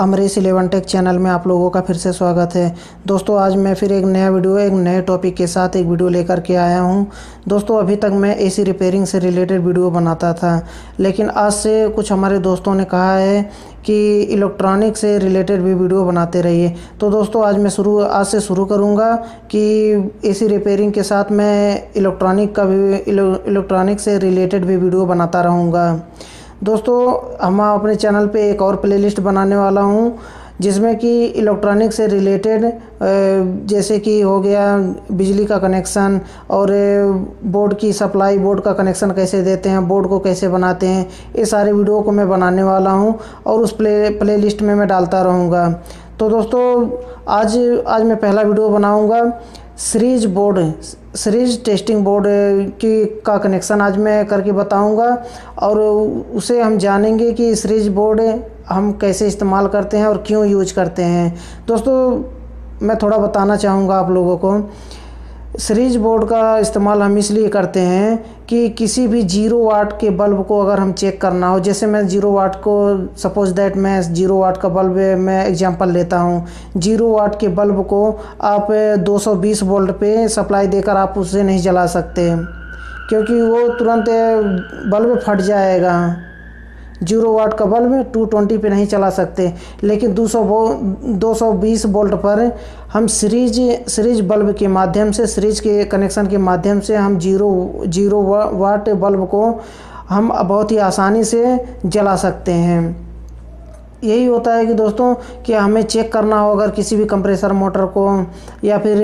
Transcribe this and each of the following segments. अमरेश11 take channel में आप लोगों का फिर से स्वागत है। दोस्तों आज मैं फिर एक नया वीडियो एक नए टॉपिक के साथ एक वीडियो लेकर के आया हूं। दोस्तों अभी तक मैं एसी रिपेयरिंग से रिलेटेड वीडियो बनाता था, लेकिन आज से कुछ हमारे दोस्तों ने कहा है कि इलेक्ट्रॉनिक से रिलेटेड भी वीडियो बनाते रहिए। तो दोस्तों आज मैं आज से शुरू करूँगा कि एसी रिपेयरिंग के साथ मैं इलेक्ट्रॉनिक से रिलेटेड भी वीडियो बनाता रहूँगा। दोस्तों हम अपने चैनल पे एक और प्लेलिस्ट बनाने वाला हूँ जिसमें कि इलेक्ट्रॉनिक से रिलेटेड जैसे कि हो गया बिजली का कनेक्शन और बोर्ड की सप्लाई, बोर्ड का कनेक्शन कैसे देते हैं, बोर्ड को कैसे बनाते हैं, ये सारे वीडियो को मैं बनाने वाला हूँ और उस प्लेलिस्ट में मैं डालता रहूँगा। तो दोस्तों आज मैं पहला वीडियो बनाऊँगा सीरीज टेस्टिंग बोर्ड का कनेक्शन आज मैं करके बताऊंगा और उसे हम जानेंगे कि सीरीज बोर्ड हम कैसे इस्तेमाल करते हैं और क्यों यूज करते हैं। दोस्तों मैं थोड़ा बताना चाहूँगा आप लोगों को, सीरीज बोर्ड का इस्तेमाल हम इसलिए करते हैं कि किसी भी 0 वाट के बल्ब को अगर हम चेक करना हो, जैसे मैं 0 वाट को सपोज दैट मैं 0 वाट का बल्ब मैं एग्जांपल लेता हूं। 0 वाट के बल्ब को आप 220 वोल्ट पे सप्लाई देकर आप उसे नहीं जला सकते क्योंकि वो तुरंत बल्ब फट जाएगा। 0 वाट का बल्ब 220 पे नहीं चला सकते, लेकिन 220 वोल्ट पर हम सीरीज बल्ब के माध्यम से, सीरीज के कनेक्शन के माध्यम से हम 0 वाट बल्ब को हम बहुत ही आसानी से जला सकते हैं। यही होता है कि दोस्तों कि हमें चेक करना हो अगर किसी भी कंप्रेसर मोटर को या फिर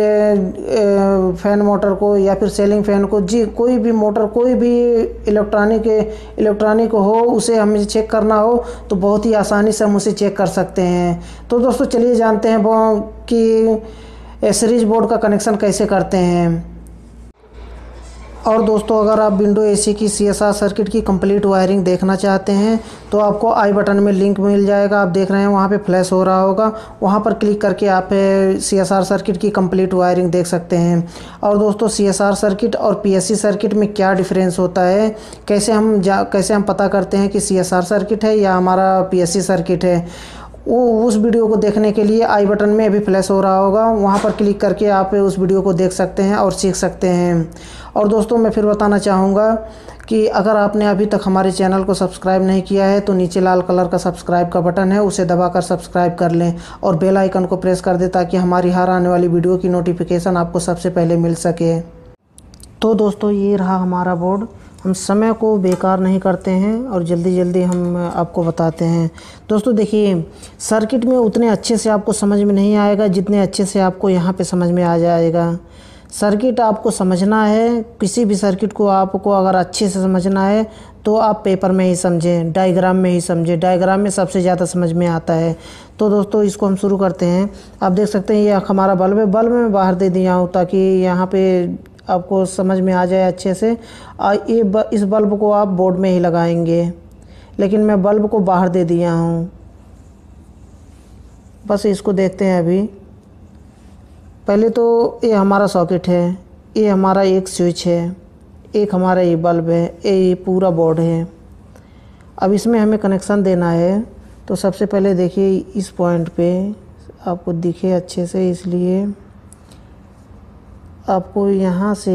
फैन मोटर को या फिर सेलिंग फैन को, जी कोई भी मोटर, कोई भी इलेक्ट्रॉनिक हो, उसे हमें चेक करना हो तो बहुत ही आसानी से हम उसे चेक कर सकते हैं। तो दोस्तों चलिए जानते हैं कि सीरीज बोर्ड का कनेक्शन कैसे करते हैं। और दोस्तों अगर आप विंडो एसी की सीएसआर सर्किट की कंप्लीट वायरिंग देखना चाहते हैं तो आपको आई बटन में लिंक मिल जाएगा। आप देख रहे हैं वहाँ पे फ्लैश हो रहा होगा, वहाँ पर क्लिक करके आप सीएसआर सर्किट की कंप्लीट वायरिंग देख सकते हैं। और दोस्तों सीएसआर सर्किट और पीएससी सर्किट में क्या डिफरेंस होता है, कैसे हम पता करते हैं कि सीएसआर सर्किट है या हमारा पीएससी सर्किट है, वो उस वीडियो को देखने के लिए आई बटन में अभी फ्लैश हो रहा होगा, वहाँ पर क्लिक करके आप उस वीडियो को देख सकते हैं और सीख सकते हैं। और दोस्तों मैं फिर बताना चाहूँगा कि अगर आपने अभी तक हमारे चैनल को सब्सक्राइब नहीं किया है तो नीचे लाल कलर का सब्सक्राइब का बटन है, उसे दबाकर सब्सक्राइब कर लें और बेल आइकन को प्रेस कर दें ताकि हमारी हर आने वाली वीडियो की नोटिफिकेशन आपको सबसे पहले मिल सके। तो दोस्तों ये रहा हमारा बोर्ड। हम समय को बेकार नहीं करते हैं और जल्दी जल्दी हम आपको बताते हैं। दोस्तों देखिए सर्किट में उतने अच्छे से आपको समझ में नहीं आएगा जितने अच्छे से आपको यहाँ पे समझ में आ जाएगा। सर्किट आपको समझना है, किसी भी सर्किट को आपको अगर अच्छे से समझना है तो आप पेपर में ही समझें, डायग्राम में ही समझें, डायग्राम में सबसे ज़्यादा समझ में आता है। तो दोस्तों इसको हम शुरू करते हैं। आप देख सकते हैं ये हमारा बल्ब है, बल्ब में बाहर दे दिया हूँ ताकि यहाँ पर आपको समझ में आ जाए अच्छे से। इस बल्ब को आप बोर्ड में ही लगाएंगे, लेकिन मैं बल्ब को बाहर दे दिया हूँ। बस इसको देखते हैं अभी। पहले तो ये हमारा सॉकेट है, ये हमारा एक स्विच है, एक हमारा ये बल्ब है, ये पूरा बोर्ड है। अब इसमें हमें कनेक्शन देना है तो सबसे पहले देखिए इस पॉइंट पे आपको दिखे अच्छे से, इसलिए आपको यहाँ से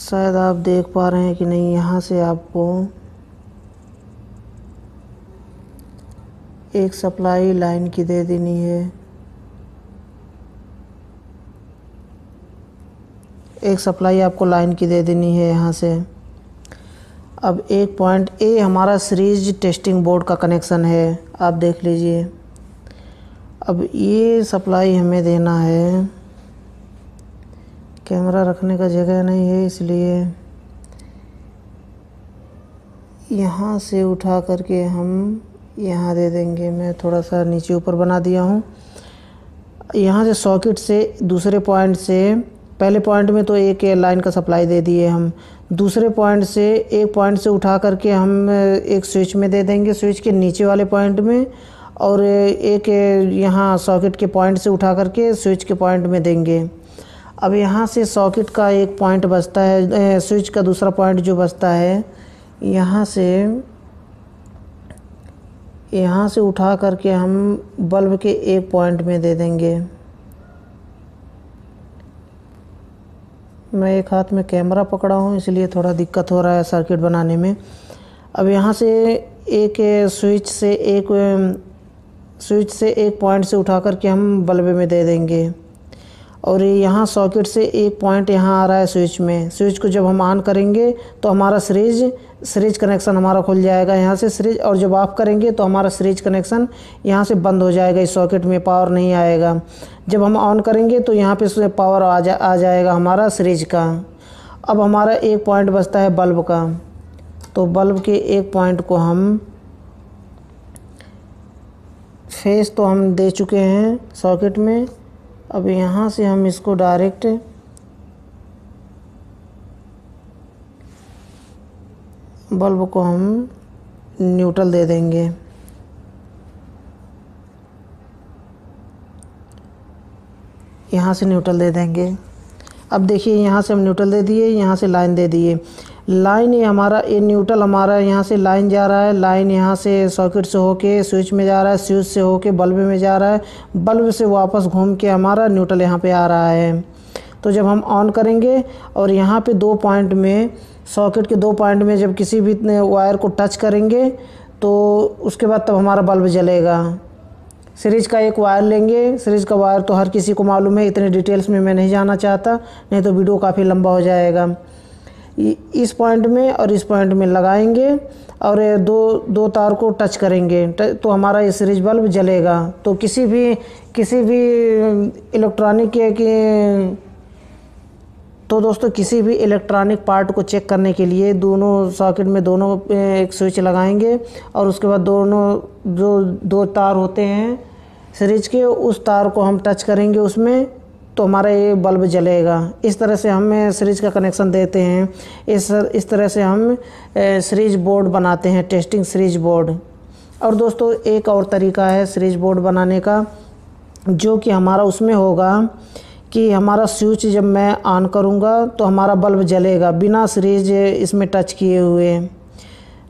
शायद आप देख पा रहे हैं कि नहीं, यहाँ से आपको एक सप्लाई लाइन की दे देनी है, एक सप्लाई आपको लाइन की दे देनी है यहाँ से। अब एक पॉइंट ए हमारा सीरीज टेस्टिंग बोर्ड का कनेक्शन है, आप देख लीजिए। अब ये सप्लाई हमें देना है, कैमरा रखने का जगह नहीं है इसलिए यहाँ से उठा करके हम यहाँ दे देंगे। मैं थोड़ा सा नीचे ऊपर बना दिया हूँ। यहाँ से सॉकेट से दूसरे पॉइंट से, पहले पॉइंट में तो एक लाइन का सप्लाई दे दिए हम, दूसरे पॉइंट से एक पॉइंट से उठा करके हम एक स्विच में दे देंगे, स्विच के नीचे वाले पॉइंट में, और एक यहाँ सॉकेट के पॉइंट से उठा करके स्विच के पॉइंट में देंगे। अब यहाँ से सॉकेट का एक पॉइंट बचता है, स्विच का दूसरा पॉइंट जो बचता है यहाँ से उठा करके हम बल्ब के एक पॉइंट में दे देंगे। मैं एक हाथ में कैमरा पकड़ा हूँ इसलिए थोड़ा दिक्कत हो रहा है सर्किट बनाने में। अब यहाँ से एक स्विच से एक पॉइंट से उठा करके हम बल्ब में दे देंगे। और यहाँ सॉकेट से एक पॉइंट यहाँ आ रहा है स्विच में। स्विच को जब हम ऑन करेंगे तो हमारा सीरीज कनेक्शन हमारा खुल जाएगा यहाँ से सीरीज, और जब ऑफ करेंगे तो हमारा सीरीज कनेक्शन यहाँ से बंद हो जाएगा। इस सॉकेट में पावर नहीं आएगा। जब हम ऑन करेंगे तो यहाँ पे पावर आ जाएगा हमारा सीरीज का। अब हमारा एक पॉइंट बचता है बल्ब का, तो बल्ब के एक पॉइंट को हम फेस तो हम दे चुके हैं सॉकेट में। अब यहाँ से हम इसको डायरेक्ट बल्ब को हम न्यूट्रल दे देंगे। यहाँ से न्यूट्रल दे देंगे। अब देखिए यहाँ से हम न्यूट्रल दे दिए, यहाँ से लाइन दे दिए। लाइन ये हमारा ये न्यूट्रल हमारा यहाँ से लाइन जा रहा है, लाइन यहाँ से सॉकेट से होके स्विच में जा रहा है, स्विच से होके बल्ब में जा रहा है, बल्ब से वापस घूम के हमारा न्यूट्रल यहाँ पे आ रहा है। तो जब हम ऑन करेंगे और यहाँ पे दो पॉइंट में सॉकेट के दो पॉइंट में जब किसी भी वायर को टच करेंगे तो उसके बाद तब हमारा बल्ब जलेगा। सीरीज का एक वायर लेंगे, सीरीज का वायर तो हर किसी को मालूम है, इतने डिटेल्स में मैं नहीं जाना चाहता नहीं तो वीडियो काफ़ी लंबा हो जाएगा। इस पॉइंट में और इस पॉइंट में लगाएंगे और दो तार को टच करेंगे तो हमारा ये सीरीज बल्ब जलेगा। तो किसी भी इलेक्ट्रॉनिक तो दोस्तों किसी भी इलेक्ट्रॉनिक पार्ट को चेक करने के लिए दोनों सॉकेट में दोनों एक स्विच लगाएंगे और उसके बाद दोनों जो दो तार होते हैं सीरीज के उस तार को हम टच करेंगे उसमें तो हमारा ये बल्ब जलेगा। इस तरह से हम सीरीज का कनेक्शन देते हैं। इस तरह से हम सीरीज बोर्ड बनाते हैं, टेस्टिंग सीरीज बोर्ड। और दोस्तों एक और तरीका है सीरीज बोर्ड बनाने का जो कि हमारा उसमें होगा कि हमारा स्विच जब मैं ऑन करूंगा तो हमारा बल्ब जलेगा बिना सीरीज इसमें टच किए हुए।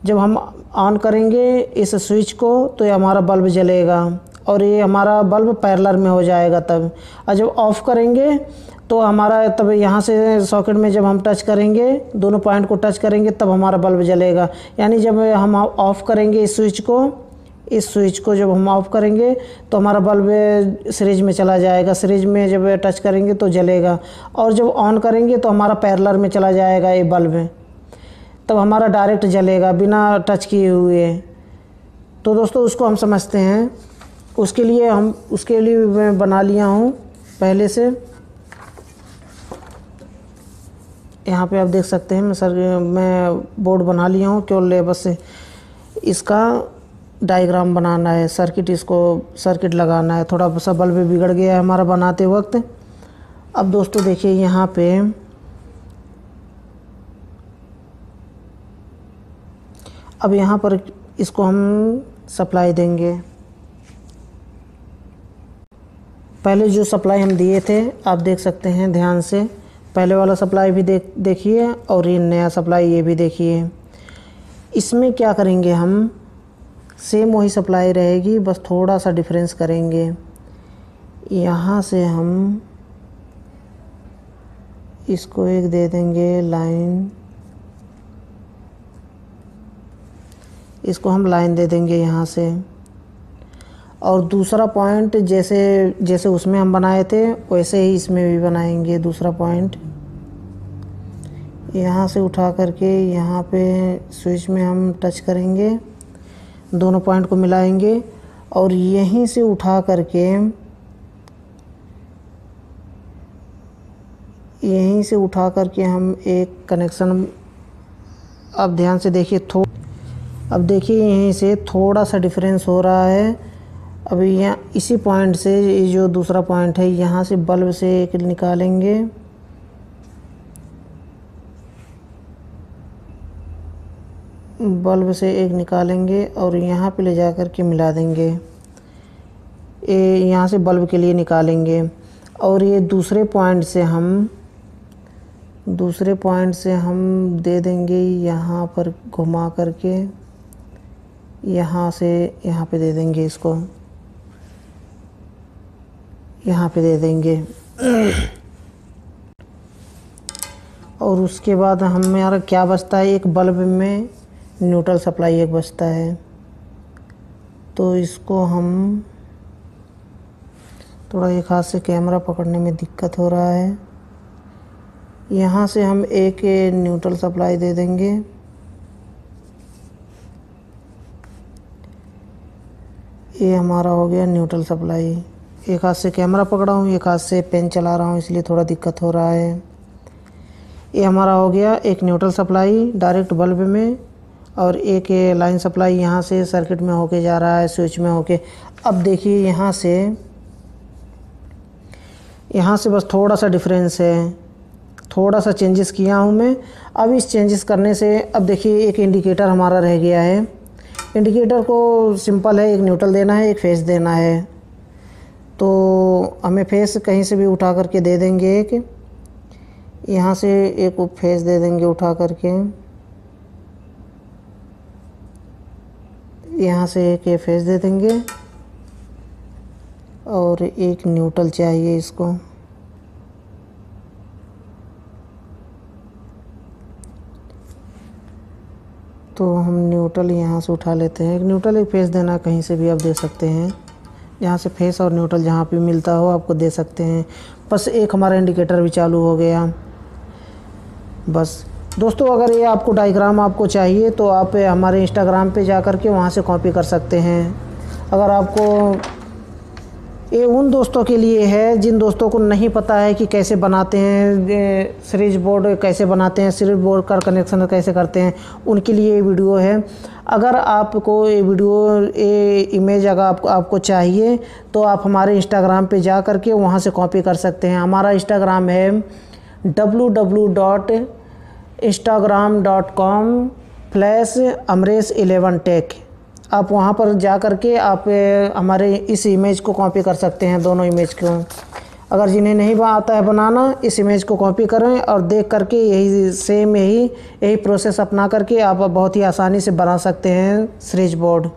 जब हम ऑन करेंगे इस स्विच को तो ये हमारा बल्ब जलेगा और ये हमारा बल्ब पैरेलल में हो जाएगा तब। और जब ऑफ़ करेंगे तो हमारा तब यहाँ से सॉकेट में जब हम टच करेंगे दोनों पॉइंट को टच करेंगे तब हमारा बल्ब जलेगा। यानी जब हम ऑफ़ करेंगे इस स्विच को जब हम ऑफ करेंगे तो हमारा बल्ब सीरीज में चला जाएगा, सीरीज में जब टच करेंगे तो जलेगा। और जब ऑन करेंगे तो हमारा पैरेलल में चला जाएगा ये बल्ब, तब हमारा डायरेक्ट जलेगा बिना टच किए हुए। तो दोस्तों उसको हम समझते हैं, उसके लिए मैं बना लिया हूँ पहले से। यहाँ पे आप देख सकते हैं मैं बोर्ड बना लिया हूँ, केवल बस इसका डायग्राम बनाना है, सर्किट लगाना है। थोड़ा सा बल्ब बिगड़ गया है हमारा बनाते वक्त। अब दोस्तों देखिए यहाँ पे अब यहाँ पर इसको हम सप्लाई देंगे। पहले जो सप्लाई हम दिए थे आप देख सकते हैं ध्यान से, पहले वाला सप्लाई भी देखिए और ये नया सप्लाई ये भी देखिए। इसमें क्या करेंगे हम, सेम वही सप्लाई रहेगी बस थोड़ा सा डिफरेंस करेंगे। यहाँ से हम इसको एक दे देंगे लाइन, इसको हम लाइन दे देंगे यहाँ से। और दूसरा पॉइंट जैसे जैसे उसमें हम बनाए थे वैसे ही इसमें भी बनाएंगे। दूसरा पॉइंट यहाँ से उठा करके यहाँ पे स्विच में हम टच करेंगे, दोनों पॉइंट को मिलाएंगे और यहीं से उठा करके हम एक कनेक्शन, अब ध्यान से देखिए। अब देखिए यहीं से थोड़ा सा डिफरेंस हो रहा है। अब यहाँ इसी पॉइंट से ये जो दूसरा पॉइंट है यहाँ से बल्ब से एक निकालेंगे और यहाँ पे ले जा कर के मिला देंगे। ये यहाँ से बल्ब के लिए निकालेंगे और ये दूसरे पॉइंट से हम दूसरे पॉइंट से हम दे देंगे यहाँ पर घुमा करके, यहाँ से यहाँ पे दे देंगे, इसको यहाँ पे दे देंगे। और उसके बाद हमारा क्या बचता है, एक बल्ब में न्यूट्रल सप्लाई एक बचता है, तो इसको हम थोड़ा एक हाथ से कैमरा पकड़ने में दिक्कत हो रहा है, यहाँ से हम एक न्यूट्रल सप्लाई दे देंगे। ये हमारा हो गया न्यूट्रल सप्लाई। एक हाथ से कैमरा पकड़ा हूँ, एक हाथ से पेन चला रहा हूँ, इसलिए थोड़ा दिक्कत हो रहा है। ये हमारा हो गया एक न्यूट्रल सप्लाई डायरेक्ट बल्ब में, और एक लाइन सप्लाई यहाँ से सर्किट में होके जा रहा है, स्विच में होके। अब देखिए यहाँ से बस थोड़ा सा डिफरेंस है, थोड़ा सा चेंजेस किया हूँ मैं। अब इस चेंजेस करने से अब देखिए एक इंडिकेटर हमारा रह गया है। इंडिकेटर को सिंपल है, एक न्यूट्रल देना है, एक फेस देना है, तो हमें फेस कहीं से भी उठा करके दे देंगे। एक यहाँ से एक फेस दे देंगे उठा करके, यहाँ से एक फेस दे देंगे, और एक न्यूट्रल चाहिए इसको। तो हम न्यूट्रल यहाँ से उठा लेते हैं, एक न्यूट्रल एक फेस देना, कहीं से भी आप दे सकते हैं, यहाँ से फेस और न्यूट्रल जहाँ पे मिलता हो आपको दे सकते हैं। बस एक हमारा इंडिकेटर भी चालू हो गया। बस दोस्तों, अगर ये आपको डायग्राम आपको चाहिए तो आप हमारे इंस्टाग्राम पे जा कर के वहाँ से कॉपी कर सकते हैं। अगर आपको ये उन दोस्तों के लिए है जिन दोस्तों को नहीं पता है कि कैसे बनाते हैं सीरीज बोर्ड, कैसे बनाते हैं सीरीज बोर्ड का कनेक्शन कैसे करते हैं, उनके लिए ये वीडियो है। अगर आपको ये वीडियो ये इमेज अगर आपको चाहिए तो आप हमारे इंस्टाग्राम पे जा कर के वहाँ से कॉपी कर सकते हैं। हमारा इंस्टाग्राम है www.instagram.com/amresh11tech। आप वहाँ पर जा कर के आप हमारे इस इमेज को कॉपी कर सकते हैं, दोनों इमेज को। अगर जिन्हें नहीं आता है बनाना, इस इमेज को कॉपी करें और देख करके यही सेम यही प्रोसेस अपना करके आप बहुत ही आसानी से बना सकते हैं सीरीज बोर्ड।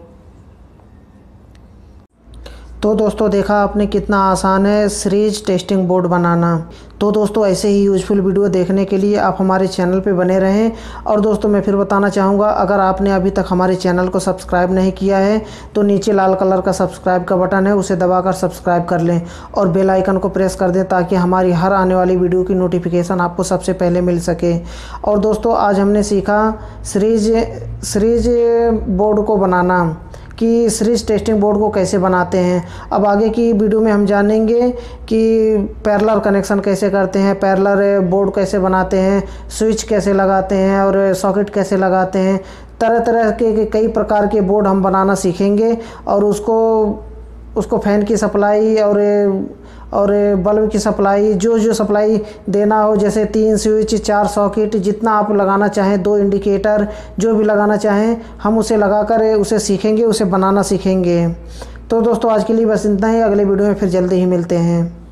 तो दोस्तों, देखा आपने कितना आसान है सीरीज टेस्टिंग बोर्ड बनाना। तो दोस्तों, ऐसे ही यूजफुल वीडियो देखने के लिए आप हमारे चैनल पे बने रहें। और दोस्तों, मैं फिर बताना चाहूँगा, अगर आपने अभी तक हमारे चैनल को सब्सक्राइब नहीं किया है तो नीचे लाल कलर का सब्सक्राइब का बटन है, उसे दबाकर सब्सक्राइब कर लें और बेल आइकन को प्रेस कर दें, ताकि हमारी हर आने वाली वीडियो की नोटिफिकेशन आपको सबसे पहले मिल सके। और दोस्तों, आज हमने सीखा सीरीज बोर्ड को बनाना, कि सीरीज टेस्टिंग बोर्ड को कैसे बनाते हैं। अब आगे की वीडियो में हम जानेंगे कि पैरेलल कनेक्शन कैसे करते हैं, पैरेलल बोर्ड कैसे बनाते हैं, स्विच कैसे लगाते हैं और सॉकेट कैसे लगाते हैं। तरह तरह के कई प्रकार के बोर्ड हम बनाना सीखेंगे, और उसको फैन की सप्लाई और बल्ब की सप्लाई, जो सप्लाई देना हो, जैसे 3 स्विच, 4 सॉकेट, जितना आप लगाना चाहें, 2 इंडिकेटर, जो भी लगाना चाहें, हम उसे लगाकर उसे सीखेंगे, उसे बनाना सीखेंगे। तो दोस्तों, आज के लिए बस इतना ही। अगले वीडियो में फिर जल्दी ही मिलते हैं।